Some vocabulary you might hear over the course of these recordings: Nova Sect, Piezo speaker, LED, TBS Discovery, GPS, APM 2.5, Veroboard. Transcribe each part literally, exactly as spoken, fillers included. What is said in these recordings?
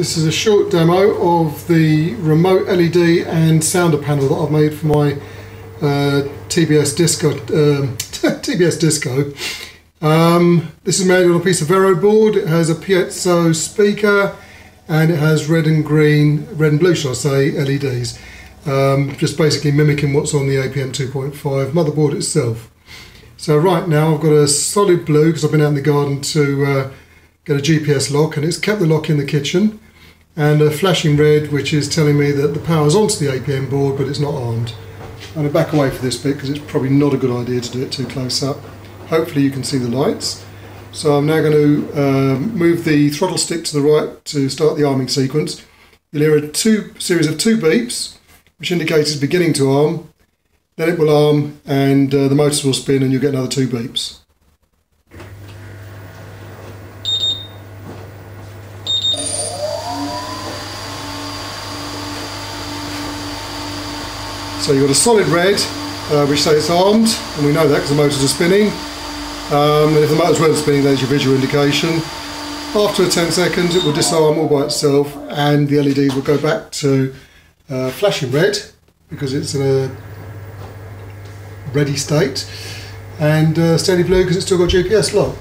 This is a short demo of the remote L E D and sounder panel that I've made for my uh, T B S Disco. Um, T B S Disco. Um, this is made on a piece of Veroboard. It has a Piezo speaker and it has red and green, red and blue, shall I say, L E Ds. Um, just basically mimicking what's on the A P M two point five motherboard itself. So right now I've got a solid blue because I've been out in the garden to uh, get a G P S lock, and it's kept the lock in the kitchen, and a flashing red which is telling me that the power's onto the A P M board but it's not armed. I'm going to back away for this bit because it's probably not a good idea to do it too close up. Hopefully you can see the lights. So I'm now going to um, move the throttle stick to the right to start the arming sequence. You'll hear a two, series of two beeps which indicates it's beginning to arm. Then it will arm and uh, the motors will spin and you'll get another two beeps. So you've got a solid red, uh, which says it's armed, and we know that because the motors are spinning. Um, and if the motors weren't spinning, there's your visual indication. After ten seconds it will disarm all by itself and the L E D will go back to uh, flashing red because it's in a ready state, and uh, steady blue because it's still got G P S lock.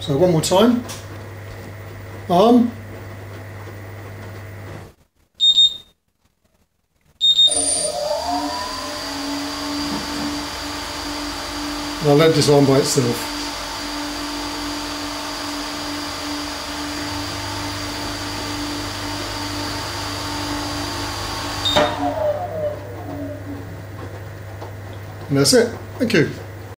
So one more time, arm, and I'll let this on by itself. And that's it. Thank you.